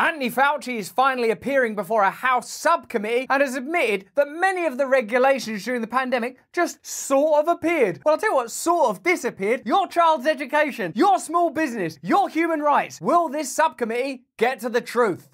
Anthony Fauci is finally appearing before a House subcommittee and has admitted that many of the regulations during the pandemic just sort of appeared. Well, I'll tell you what sort of disappeared. Your child's education, your small business, your human rights. Will this subcommittee get to the truth?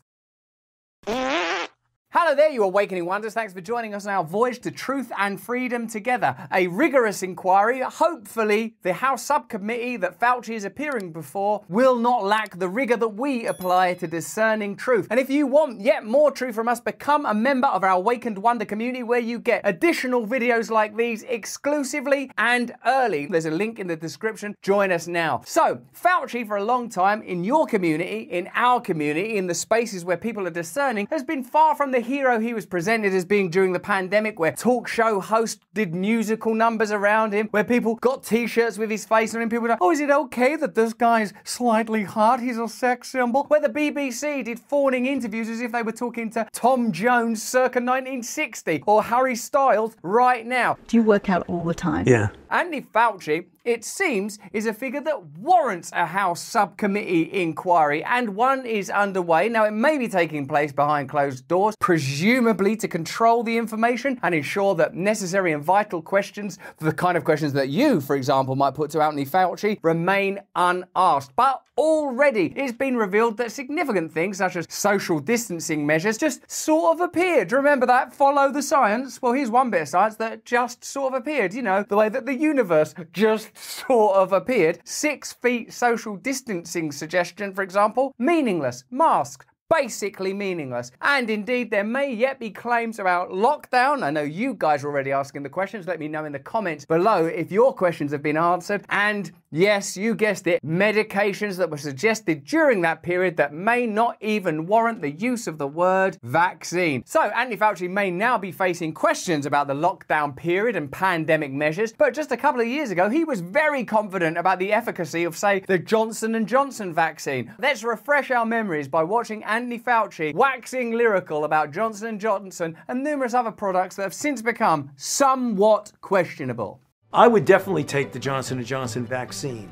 Hello there, you awakening wonders. Thanks for joining us on our voyage to truth and freedom together. A rigorous inquiry. Hopefully, the House subcommittee that Fauci is appearing before will not lack the rigor that we apply to discerning truth. And if you want yet more truth from us, become a member of our Awakened Wonder community where you get additional videos like these exclusively and early. There's a link in the description. Join us now. So, Fauci for a long time in your community, in our community, in the spaces where people are discerning, has been far from the hero he was presented as being during the pandemic, where talk show hosts did musical numbers around him, where people got t-shirts with his face on him, people go, oh, is it okay that this guy's slightly hot, he's a sex symbol, where the BBC did fawning interviews as if they were talking to Tom Jones circa 1960 or Harry Styles right now. Do you work out all the time? Yeah. Anthony Fauci, it seems, is a figure that warrants a House subcommittee inquiry, and one is underway. Now, it may be taking place behind closed doors, presumably to control the information and ensure that necessary and vital questions, the kind of questions that you, for example, might put to Anthony Fauci, remain unasked. But already it's been revealed that significant things such as social distancing measures just sort of appeared. Do you remember that? Follow the science. Well, here's one bit of science that just sort of appeared, you know, the way that the universe just sort of appeared. 6 feet social distancing suggestion, for example, meaningless. Masks, basically meaningless. And indeed, there may yet be claims about lockdown. I know you guys are already asking the questions. Let me know in the comments below if your questions have been answered. And yes, you guessed it, medications that were suggested during that period that may not even warrant the use of the word vaccine. So, Anthony Fauci may now be facing questions about the lockdown period and pandemic measures, but just a couple of years ago, he was very confident about the efficacy of, say, the Johnson & Johnson vaccine. Let's refresh our memories by watching Anthony Fauci waxing lyrical about Johnson & Johnson and numerous other products that have since become somewhat questionable. I would definitely take the Johnson & Johnson vaccine.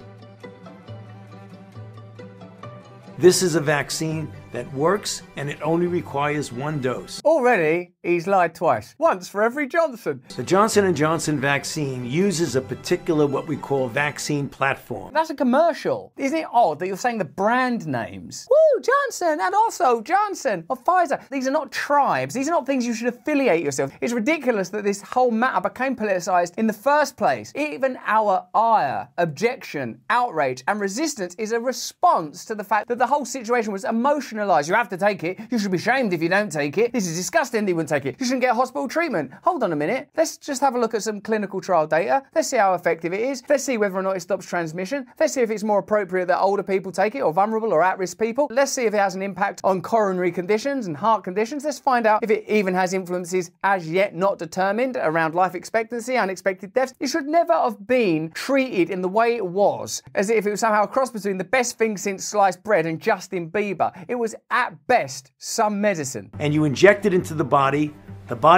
This is a vaccine that works, and it only requires one dose. Already, he's lied twice. Once for every Johnson. The Johnson & Johnson vaccine uses a particular, what we call, vaccine platform. That's a commercial. Isn't it odd that you're saying the brand names? Woo, Johnson, and also Johnson, or Pfizer. These are not tribes. These are not things you should affiliate yourself. It's ridiculous that this whole matter became politicized in the first place. Even our ire, objection, outrage, and resistance is a response to the fact that the whole situation was emotional. You have to take it. You should be shamed if you don't take it. This is disgusting. They wouldn't take it. You shouldn't get hospital treatment. Hold on a minute. Let's just have a look at some clinical trial data. Let's see how effective it is. Let's see whether or not it stops transmission. Let's see if it's more appropriate that older people take it, or vulnerable or at-risk people. Let's see if it has an impact on coronary conditions and heart conditions. Let's find out if it even has influences as yet not determined around life expectancy, unexpected deaths. It should never have been treated in the way it was, as if it was somehow a cross between the best thing since sliced bread and Justin Bieber. It was at best some medicine. And you inject it into the body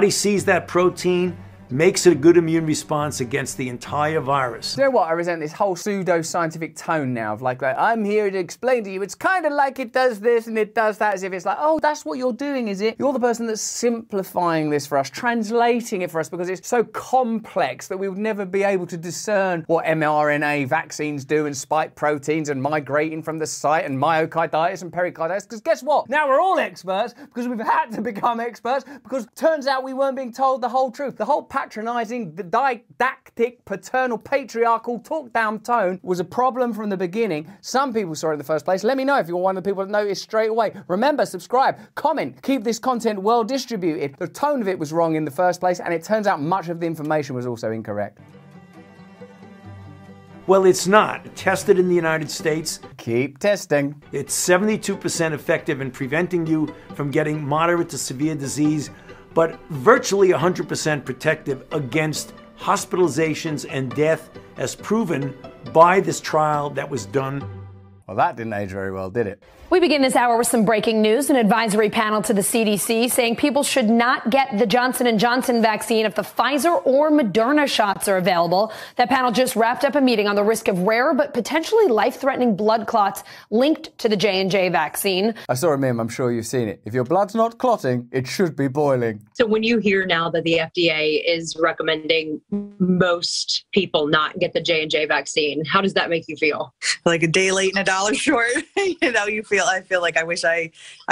sees that protein, makes it a good immune response against the entire virus. You know what, I resent this whole pseudo-scientific tone now of like, I'm here to explain to you, it's kind of like it does this and it does that, as if it's like, oh, that's what you're doing, is it? You're the person that's simplifying this for us, translating it for us, because it's so complex that we would never be able to discern what mRNA vaccines do and spike proteins and migrating from the site and myocarditis and pericarditis, because guess what? Now we're all experts, because we've had to become experts, because turns out we weren't being told the whole truth. The whole patronizing, didactic, paternal, patriarchal, talk-down tone was a problem from the beginning. Some people saw it in the first place. Let me know if you're one of the people that noticed straight away. Remember, subscribe, comment, keep this content well distributed. The tone of it was wrong in the first place, and it turns out much of the information was also incorrect. Well, it's not. Tested in the United States. Keep testing. It's 72% effective in preventing you from getting moderate to severe disease, but virtually 100% protective against hospitalizations and death, as proven by this trial that was done. Well, that didn't age very well, did it? We begin this hour with some breaking news. An advisory panel to the CDC saying people should not get the Johnson & Johnson vaccine if the Pfizer or Moderna shots are available. That panel just wrapped up a meeting on the risk of rare but potentially life-threatening blood clots linked to the J&J vaccine. I saw a meme, I'm sure you've seen it. If your blood's not clotting, it should be boiling. So when you hear now that the FDA is recommending most people not get the J&J vaccine, how does that make you feel? Like a day late and a dollar short, you know, you feel. I feel like I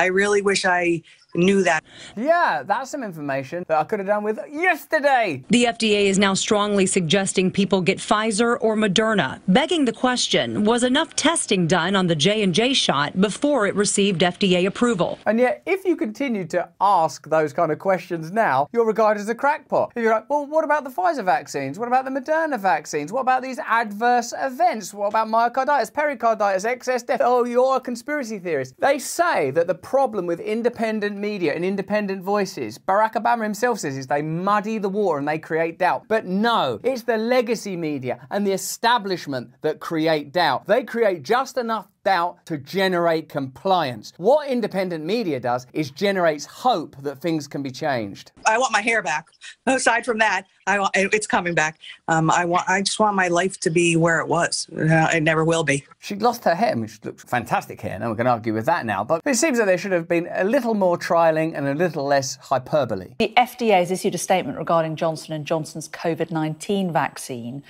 really wish I knew that. Yeah, that's some information that I could have done with yesterday. The FDA is now strongly suggesting people get Pfizer or Moderna, begging the question, was enough testing done on the J&J shot before it received FDA approval? And yet, if you continue to ask those kind of questions now, you're regarded as a crackpot. You're like, well, what about the Pfizer vaccines? What about the Moderna vaccines? What about these adverse events? What about myocarditis, pericarditis, excess death? Oh, you're a conspiracy theorist. They say that the problem with independent media and independent voices, Barack Obama himself says, is they muddy the water and they create doubt. But no, it's the legacy media and the establishment that create doubt. They create just enough doubt to generate compliance. What independent media does is generates hope that things can be changed. I want my hair back. Aside from that, it's coming back. I just want my life to be where it was. It never will be. She lost her hair, which looks fantastic hair. No one can argue with that now. But it seems that there should have been a little more trialing and a little less hyperbole. The FDA has issued a statement regarding Johnson & Johnson's COVID-19 vaccine.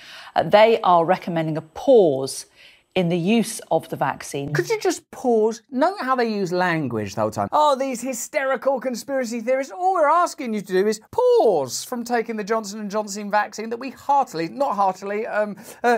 They are recommending a pause in the use of the vaccine. Could you just pause? Note how they use language the whole time. Oh, these hysterical conspiracy theorists. All we're asking you to do is pause from taking the Johnson & Johnson vaccine that we heartily, not heartily,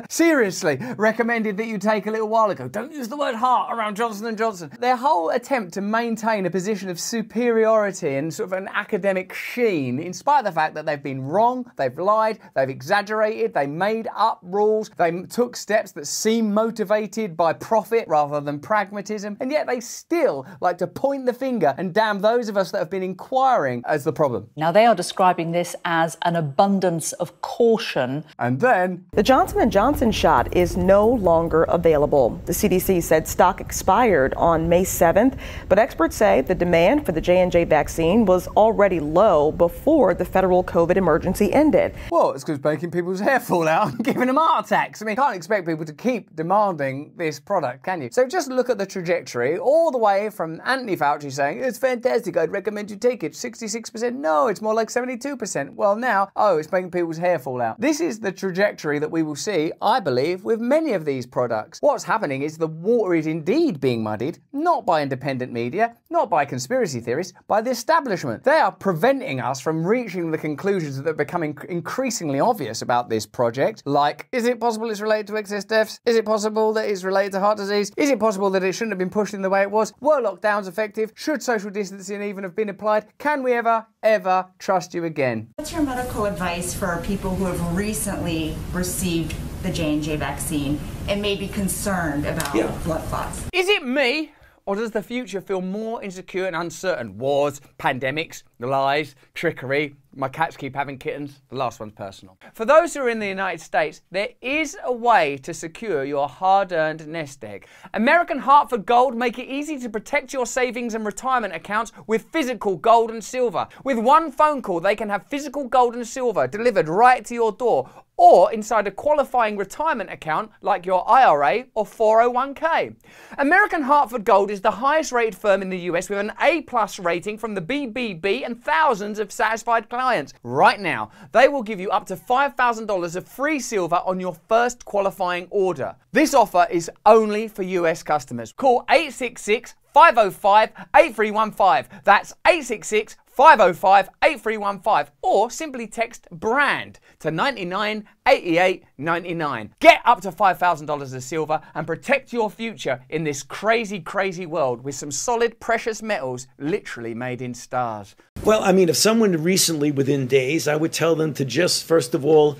seriously recommended that you take a little while ago. Don't use the word heart around Johnson & Johnson. Their whole attempt to maintain a position of superiority and sort of an academic sheen, in spite of the fact that they've been wrong, they've lied, they've exaggerated, they made up rules, they took steps that seem motivated by profit rather than pragmatism, and yet they still like to point the finger and damn those of us that have been inquiring as the problem. Now they are describing this as an abundance of caution. And then the Johnson & Johnson shot is no longer available. The CDC said stock expired on May 7th, but experts say the demand for the J&J vaccine was already low before the federal COVID emergency ended. Well, it's because making people's hair fall out and giving them heart attacks. I mean, you can't expect people to keep demanding this product, can you? So just look at the trajectory all the way from Anthony Fauci saying, it's fantastic, I'd recommend you take it. 66%, no, it's more like 72%. Well now, oh, it's making people's hair fall out. This is the trajectory that we will see, I believe, with many of these products. What's happening is the water is indeed being muddied, not by independent media, not by conspiracy theorists, by the establishment. They are preventing us from reaching the conclusions that are becoming increasingly obvious about this project, like, is it possible it's related to excess deaths? Is it possible that it's related to heart disease? Is it possible that it shouldn't have been pushed in the way it was? Were lockdowns effective? Should social distancing even have been applied? Can we ever trust you again? What's your medical advice for people who have recently received the J&J vaccine and may be concerned about blood clots? Is it me? Or does the future feel more insecure and uncertain? Wars, pandemics, lies, trickery. My cats keep having kittens. The last one's personal. For those who are in the United States, there is a way to secure your hard-earned nest egg. American Hartford Gold make it easy to protect your savings and retirement accounts with physical gold and silver. With one phone call, they can have physical gold and silver delivered right to your door or inside a qualifying retirement account like your IRA or 401k. American Hartford Gold is the highest rated firm in the US with an A+ rating from the BBB and thousands of satisfied clients. Right now, they will give you up to $5,000 of free silver on your first qualifying order. This offer is only for US customers. Call 866-505-8315. That's 866-505-8315. Or simply text BRAND to 998899. Get up to $5,000 of silver and protect your future in this crazy, crazy world with some solid precious metals literally made in stars. Well, I mean, if someone recently, within days, I would tell them to just, first of all,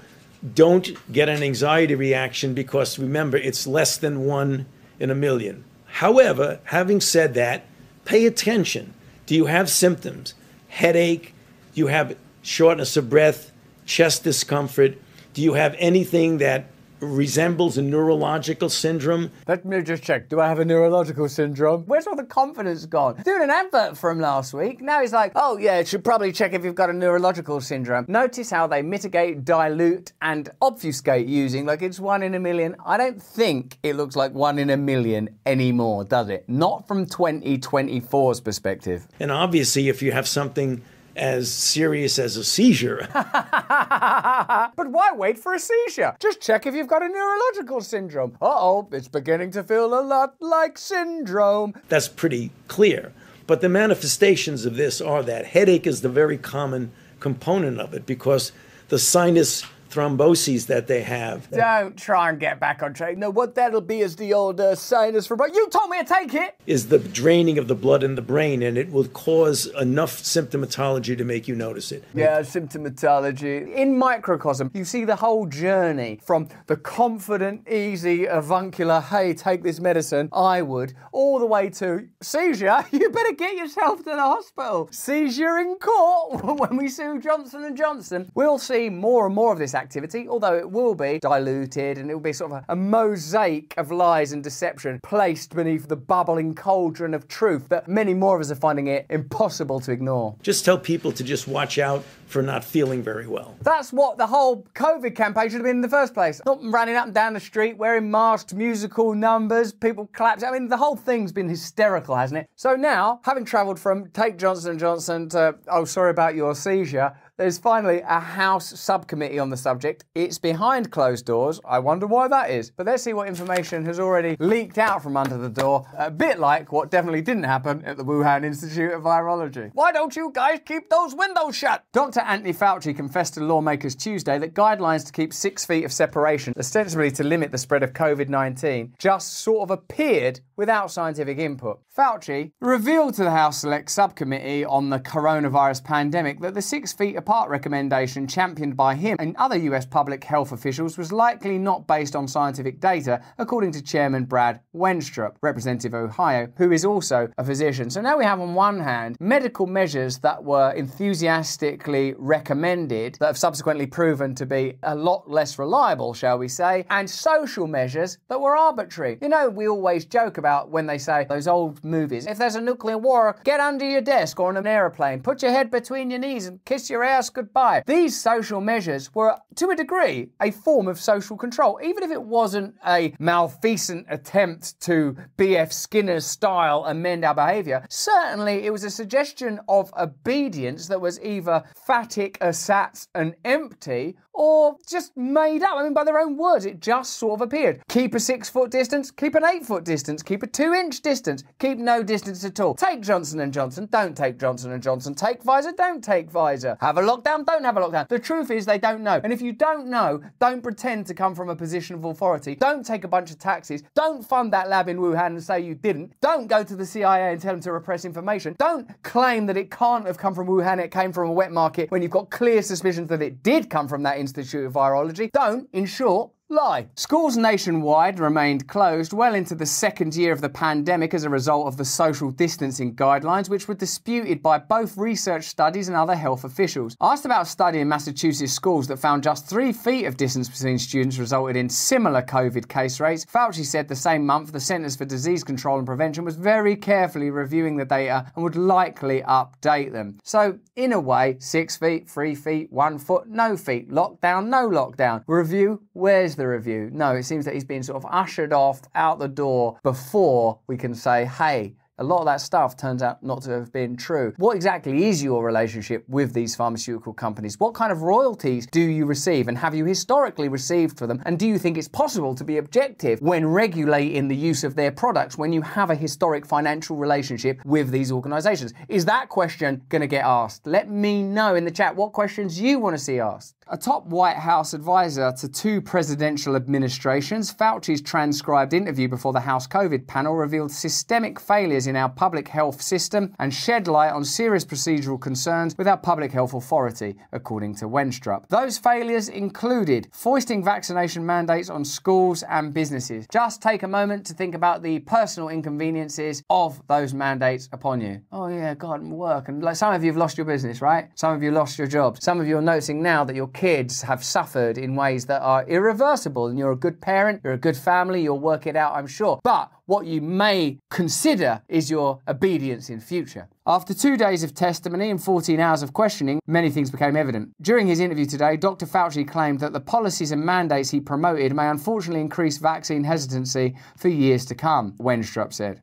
don't get an anxiety reaction because, remember, it's less than 1 in a million. However, having said that, pay attention. Do you have symptoms? Headache? Do you have shortness of breath? Chest discomfort? Do you have anything that resembles a neurological syndrome. Let me just check. Do I have a neurological syndrome? Where's all the confidence gone? Doing an advert from last week. Now he's like, oh yeah, should probably check if you've got a neurological syndrome. Notice how they mitigate, dilute, and obfuscate using like it's 1 in a million. I don't think it looks like 1 in a million anymore, does it? Not from 2024's perspective. And obviously, if you have something as serious as a seizure. But why wait for a seizure? Just check if you've got a neurological syndrome. Uh-oh, it's beginning to feel a lot like syndrome. That's pretty clear. But the manifestations of this are that headache is the very common component of it because the sinus thromboses that they have. Don't try and get back on track. No, what that'll be is the old sinus for... You told me to take it! Is the draining of the blood in the brain, and it will cause enough symptomatology to make you notice it. Yeah, symptomatology. In microcosm, you see the whole journey from the confident, easy, avuncular, hey, take this medicine, I would, all the way to seizure, you better get yourself to the hospital. Seizure in court when we sue Johnson & Johnson. We'll see more and more of this activity, although it will be diluted and it will be sort of a mosaic of lies and deception placed beneath the bubbling cauldron of truth that many more of us are finding it impossible to ignore. Just tell people to just watch out for not feeling very well. That's what the whole COVID campaign should have been in the first place. Not running up and down the street, wearing masks, musical numbers, people collapsing. I mean, the whole thing's been hysterical, hasn't it? So now, having travelled from take Johnson & Johnson to, oh, sorry about your seizure, there's finally a House subcommittee on the subject. It's behind closed doors. I wonder why that is. But let's see what information has already leaked out from under the door, a bit like what definitely didn't happen at the Wuhan Institute of Virology. Why don't you guys keep those windows shut? Dr. Anthony Fauci confessed to lawmakers Tuesday that guidelines to keep 6 feet of separation, ostensibly to limit the spread of COVID-19, just sort of appeared without scientific input. Fauci revealed to the House Select Subcommittee on the Coronavirus Pandemic that the 6 feet apart recommendation championed by him and other US public health officials was likely not based on scientific data, according to Chairman Brad Wenstrup, Representative Ohio, who is also a physician. So now we have on one hand medical measures that were enthusiastically recommended that have subsequently proven to be a lot less reliable, shall we say, and social measures that were arbitrary. You know, we always joke about when they say those old movies, if there's a nuclear war, get under your desk or on an aeroplane, put your head between your knees and kiss your ass goodbye. These social measures were, to a degree, a form of social control, even if it wasn't a malfeasant attempt to B.F. Skinner's style amend our behaviour. Certainly, it was a suggestion of obedience that was either phatic, ersatz, and empty, or just made up. I mean, by their own words, it just sort of appeared. Keep a 6 foot distance, keep an 8 foot distance, keep a 2 inch distance, keep no distance at all. Take Johnson & Johnson, don't take Johnson & Johnson. Take Pfizer, don't take Pfizer. Have a lockdown, don't have a lockdown. The truth is they don't know. And if you don't know, don't pretend to come from a position of authority. Don't take a bunch of taxes. Don't fund that lab in Wuhan and say you didn't. Don't go to the CIA and tell them to repress information. Don't claim that it can't have come from Wuhan, it came from a wet market when you've got clear suspicions that it did come from that Institute of Virology. Don't, in short, lie. Schools nationwide remained closed well into the second year of the pandemic as a result of the social distancing guidelines, which were disputed by both research studies and other health officials. Asked about a study in Massachusetts schools that found just 3 feet of distance between students resulted in similar COVID case rates, Fauci said the same month the Centers for Disease Control and Prevention was very carefully reviewing the data and would likely update them. So, in a way, 6 feet, 3 feet, 1 foot, no feet, lockdown, no lockdown. Review, where's the review? No, it seems that he's been sort of ushered off out the door before we can say, hey, a lot of that stuff turns out not to have been true. What exactly is your relationship with these pharmaceutical companies? What kind of royalties do you receive and have you historically received for them? And do you think it's possible to be objective when regulating the use of their products when you have a historic financial relationship with these organizations? Is that question going to get asked? Let me know in the chat what questions you want to see asked. A top White House advisor to 2 presidential administrations, Fauci's transcribed interview before the House COVID panel revealed systemic failures in our public health system and shed light on serious procedural concerns with our public health authority, according to Wenstrup. Those failures included foisting vaccination mandates on schools and businesses. Just take a moment to think about the personal inconveniences of those mandates upon you. Oh yeah, God, work. And like, some of you have lost your business, right? Some of you lost your jobs. Some of you are noticing now that your kids have suffered in ways that are irreversible, and you're a good parent, you're a good family, you'll work it out, I'm sure. But what you may consider is your obedience in future. After 2 days of testimony and 14 hours of questioning, many things became evident. During his interview today, Dr. Fauci claimed that the policies and mandates he promoted may unfortunately increase vaccine hesitancy for years to come, Wenstrup said.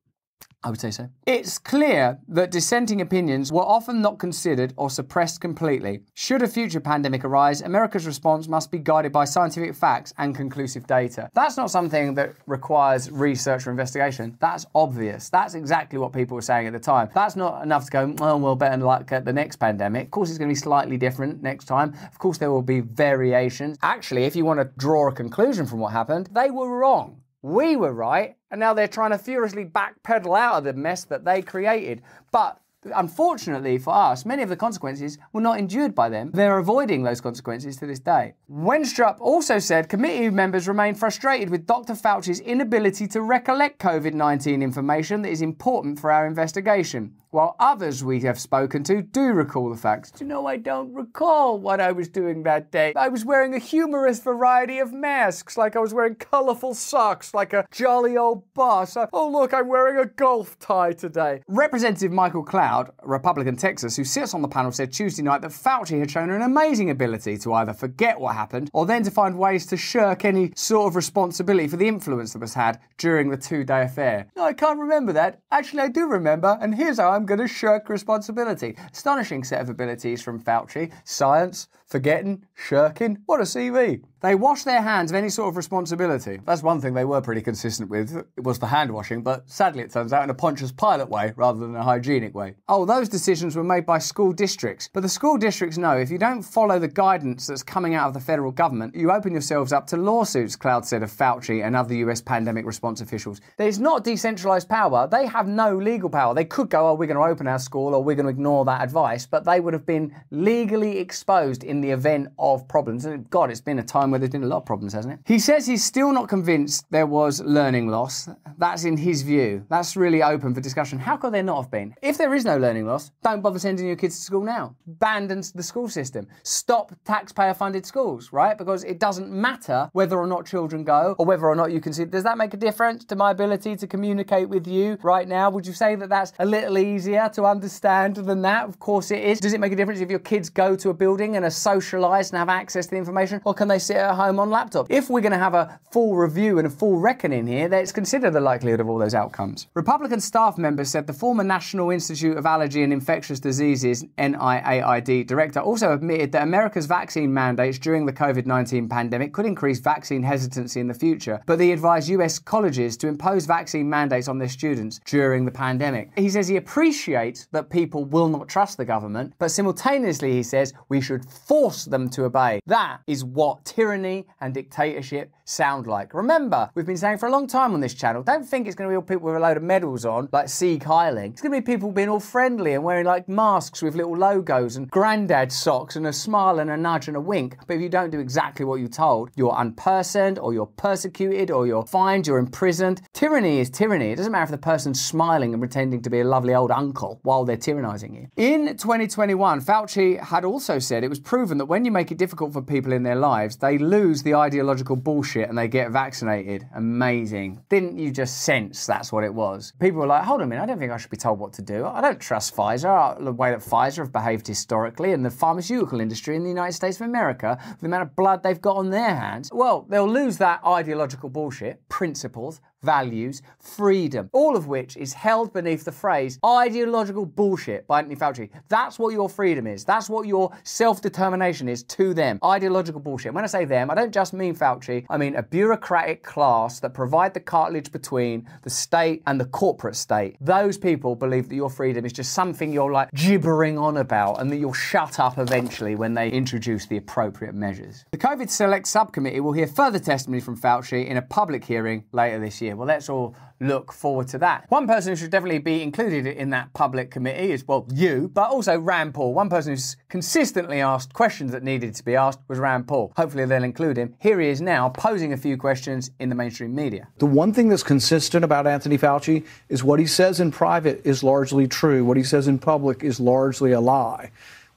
I would say so. It's clear that dissenting opinions were often not considered or suppressed completely. Should a future pandemic arise, America's response must be guided by scientific facts and conclusive data. That's not something that requires research or investigation. That's obvious. That's exactly what people were saying at the time. That's not enough to go, oh, well, better luck at the next pandemic. Of course, it's going to be slightly different next time. Of course, there will be variations. Actually, if you want to draw a conclusion from what happened, they were wrong. We were right, and now they're trying to furiously backpedal out of the mess that they created. But unfortunately for us, many of the consequences were not endured by them. They're avoiding those consequences to this day. Wenstrup also said committee members remain frustrated with Dr. Fauci's inability to recollect COVID-19 information that is important for our investigation, while others we have spoken to do recall the facts. Do you know, I don't recall what I was doing that day. I was wearing a humorous variety of masks, like I was wearing colourful socks, like a jolly old boss. Oh, look, I'm wearing a golf tie today. Representative Michael Cloud, Republican Texas, who sits on the panel, said Tuesday night that Fauci had shown an amazing ability to either forget what happened or then to find ways to shirk any sort of responsibility for the influence that was had during the two-day affair. No, I can't remember that. Actually, I do remember, and here's how I'm going to shirk responsibility. Astonishing set of abilities from Fauci. Science, forgetting, shirking. What a CV. They wash their hands of any sort of responsibility. That's one thing they were pretty consistent with. It was the hand washing, but sadly it turns out in a Pontius Pilate way rather than a hygienic way. Oh, those decisions were made by school districts. But the school districts know if you don't follow the guidance that's coming out of the federal government, you open yourselves up to lawsuits, Cloud said of Fauci and other US pandemic response officials. There's not decentralized power. They have no legal power. They could go, oh, we're going to open our school or we're going to ignore that advice, but they would have been legally exposed in the event of problems. And God, it's been a time where there's been a lot of problems, hasn't it? He says he's still not convinced there was learning loss. That's in his view. That's really open for discussion. How could there not have been? If there is no learning loss, don't bother sending your kids to school now. Abandon the school system. Stop taxpayer-funded schools, right? Because it doesn't matter whether or not children go or whether or not you can see. Does that make a difference to my ability to communicate with you right now? Would you say that that's a little easier to understand than that? Of course it is. Does it make a difference if your kids go to a building and are socialized and have access to the information? Or can they sit at home on laptop? If we're going to have a full review and a full reckoning here, let's consider the likelihood of all those outcomes. Republican staff members said the former National Institute of Allergy and Infectious Diseases NIAID director also admitted that America's vaccine mandates during the COVID-19 pandemic could increase vaccine hesitancy in the future, but he advised US colleges to impose vaccine mandates on their students during the pandemic. He says he appreciates that people will not trust the government, but simultaneously he says we should force them to obey. That is what tyranny and dictatorship sound like. Remember, we've been saying for a long time on this channel, don't think it's going to be all people with a load of medals on, like Sieg Heiling. It's going to be people being all friendly and wearing like masks with little logos and granddad socks and a smile and a nudge and a wink. But if you don't do exactly what you're told, you're unpersoned or you're persecuted or you're fined, you're imprisoned. Tyranny is tyranny. It doesn't matter if the person's smiling and pretending to be a lovely old uncle while they're tyrannising you. In 2021, Fauci had also said it was proven that when you make it difficult for people in their lives, they lose the ideological bullshit and they get vaccinated. Amazing. Didn't you just sense that's what it was? People were like, hold on a minute, I don't think I should be told what to do. I don't trust Pfizer, the way that Pfizer have behaved historically and the pharmaceutical industry in the United States of America, the amount of blood they've got on their hands. Well, they'll lose that ideological bullshit, principles, values, freedom, all of which is held beneath the phrase ideological bullshit by Anthony Fauci. That's what your freedom is. That's what your self-determination is to them. Ideological bullshit. When I say them, I don't just mean Fauci. I mean a bureaucratic class that provide the cartilage between the state and the corporate state. Those people believe that your freedom is just something you're like gibbering on about and that you'll shut up eventually when they introduce the appropriate measures. The COVID Select Subcommittee will hear further testimony from Fauci in a public hearing later this year. year. Well, let's all look forward to that. One person who should definitely be included in that public committee is, well, you, but also Rand Paul. One person who's consistently asked questions that needed to be asked was Rand Paul. Hopefully they'll include him. Here he is now, posing a few questions in the mainstream media. The one thing that's consistent about Anthony Fauci is what he says in private is largely true. What he says in public is largely a lie.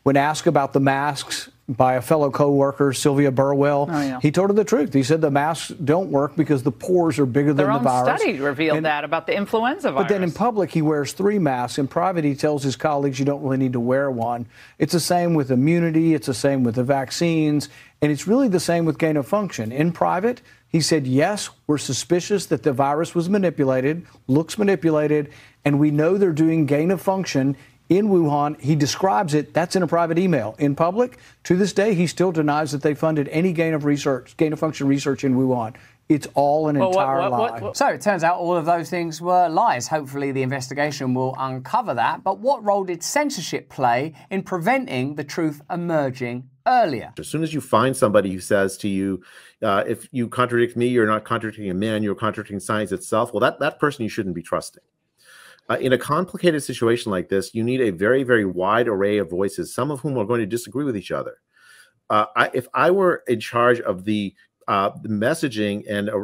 When asked about the masks by a fellow co-worker, Sylvia Burwell, he told her the truth. He said the masks don't work because the pores are bigger than the virus. Their own study revealed that about the influenza virus. But then in public, he wears three masks. In private, he tells his colleagues you don't really need to wear one. It's the same with immunity. It's the same with the vaccines. And it's really the same with gain of function. In private, he said, yes, we're suspicious that the virus was manipulated, looks manipulated, and we know they're doing gain of function in Wuhan. He describes it. That's in a private email. In public, to this day, he still denies that they funded any gain of function research in Wuhan. It's all an entire lie. So it turns out all of those things were lies. Hopefully the investigation will uncover that. But what role did censorship play in preventing the truth emerging earlier? As soon as you find somebody who says to you, if you contradict me, you're not contradicting a man, you're contradicting science itself, well, that person you shouldn't be trusting. In a complicated situation like this, you need a very, very wide array of voices, some of whom are going to disagree with each other. If I were in charge of the messaging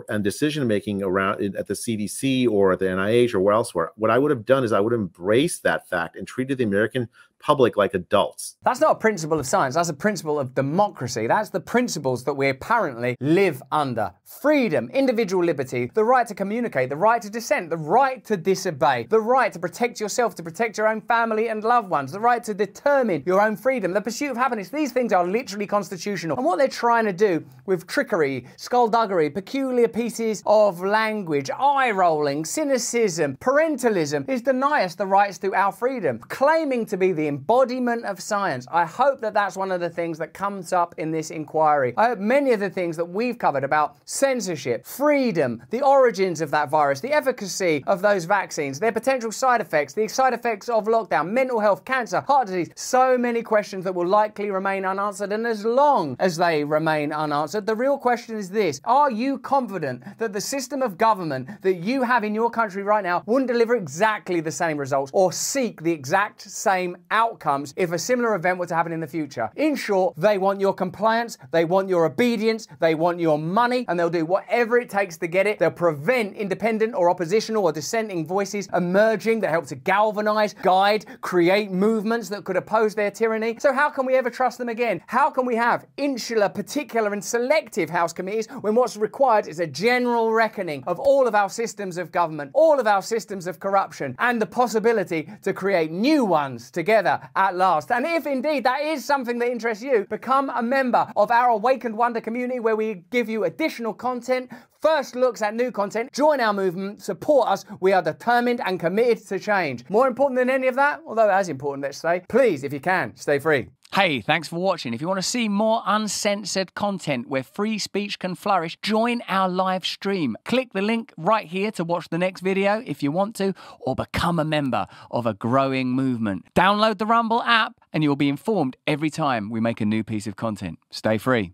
and decision making around at the CDC or at the NIH or where elsewhere, what I would have done is I would embrace that fact and treated the American public like adults. That's not a principle of science. That's a principle of democracy. That's the principles that we apparently live under. Freedom, individual liberty, the right to communicate, the right to dissent, the right to disobey, the right to protect yourself, to protect your own family and loved ones, the right to determine your own freedom, the pursuit of happiness. These things are literally constitutional. And what they're trying to do with trickery, skullduggery, peculiar pieces of language, eye-rolling, cynicism, parentalism, is deny us the rights to our freedom, claiming to be the embodiment of science. I hope that that's one of the things that comes up in this inquiry. I hope many of the things that we've covered about censorship, freedom, the origins of that virus, the efficacy of those vaccines, their potential side effects, the side effects of lockdown, mental health, cancer, heart disease, so many questions that will likely remain unanswered. And as long as they remain unanswered, the real question is this: are you confident that the system of government that you have in your country right now wouldn't deliver exactly the same results or seek the exact same outcomes if a similar event were to happen in the future? In short, they want your compliance, they want your obedience, they want your money, and they'll do whatever it takes to get it. They'll prevent independent or oppositional or dissenting voices emerging that help to galvanize, guide, create movements that could oppose their tyranny. So how can we ever trust them again? How can we have insular, particular, and selective house committees when what's required is a general reckoning of all of our systems of government, all of our systems of corruption, and the possibility to create new ones together at last? And if indeed that is something that interests you, become a member of our Awakened Wonder community, where we give you additional content, first looks at new content. Join our movement, support us. We are determined and committed to change. More important than any of that, although as important, let's say, please, if you can, stay free. Hey, thanks for watching. If you want to see more uncensored content where free speech can flourish, join our live stream. Click the link right here to watch the next video if you want to, or become a member of a growing movement. Download the Rumble app and you'll be informed every time we make a new piece of content. Stay free.